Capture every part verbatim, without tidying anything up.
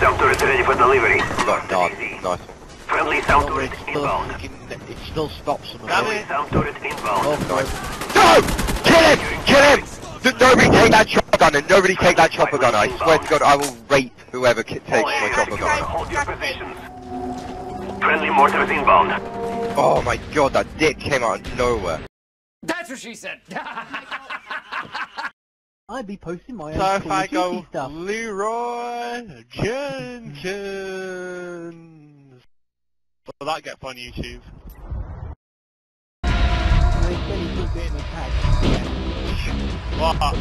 Sound turret ready for delivery. Got it, got it. Friendly sound turret inbound. It still stops them. Friendly sound turret inbound. Oh, God. Go! Kill him! Kill him! Nobody take that chopper gun and nobody take that chopper gun. I swear to God, I will rape whoever takes my chopper gun. Hold your positions. Friendly mortars inbound. Oh my God, that dick came out of nowhere. That's what she said. I'd be posting my own stuff. So if I go stuff. Leroy Jenkins, will that get on YouTube? Wow.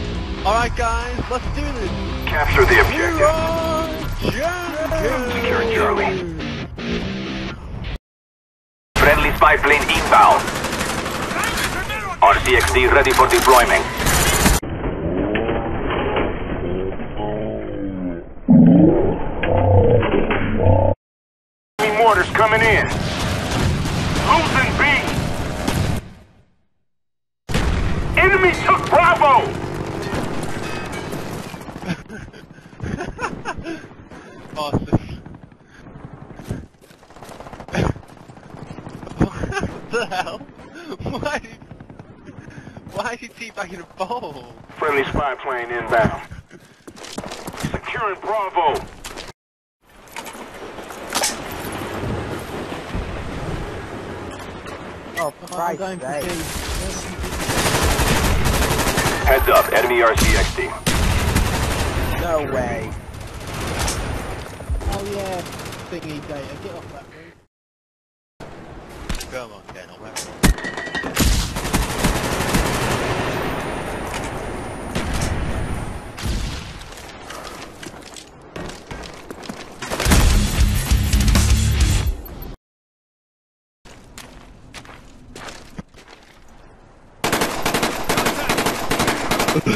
Alright guys, let's do this. Capture the objective. Leroy Jenkins. Securing Charlie. Friendly spy plane inbound. R C X D ready for deployment. Mortars coming in. Losing B. Enemy took Bravo. Awesome. What the hell? Why did, why did he back in a bowl? Friendly spy plane inbound. Securing Bravo. Oh, I'm going to heads up, enemy R C X D. No way. Oh yeah, thingy data, get off that move. Come on, get off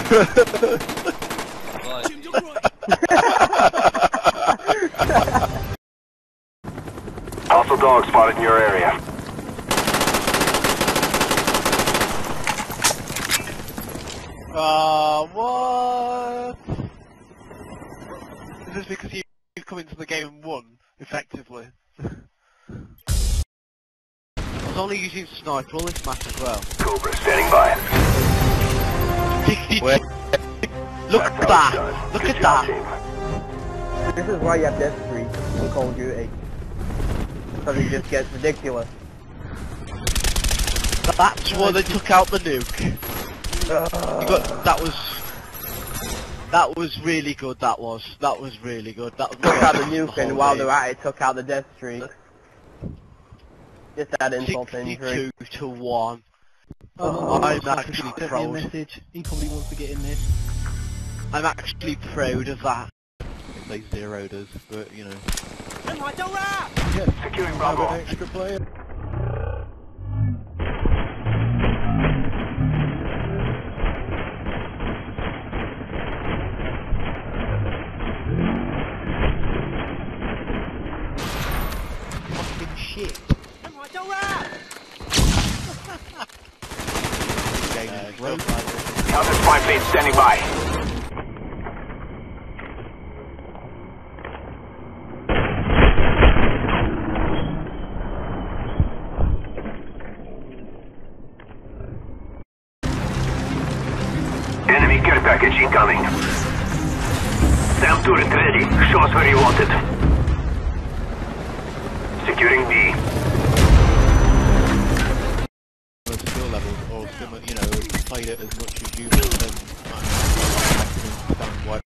Alpha dog spotted in your area. Ah, uh, what? Is this because you come into the game and won effectively? I was only using sniper this match as well. Cobra standing by. Wait. Look at that! Look at that! This is why you have death streak in Call of Duty. Because it just gets ridiculous. That's why they took out the nuke. Uh, you got, that was... That was really good, that was. That was really good. That was took out the nuke and while they're at it, took out the death streak. Just that insult injury. sixty-two to one. Oh, I'm actually proud. Message. He probably wants to get in this. I'm actually proud of that. They zeroed us, but you know. Yeah, securing Bravo. Have an extra player. Fucking shit. Counter spy plane standing by. Enemy care package incoming. Sam turret ready. Show us where you want it. Securing B. Levels or similar, you know, played it as much as you would and understand why